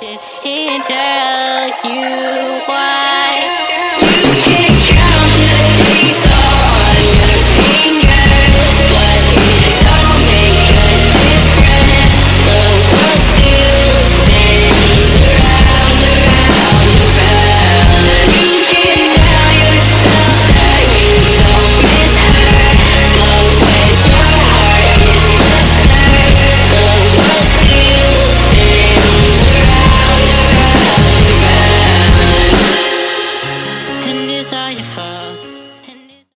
nothing and tell you why.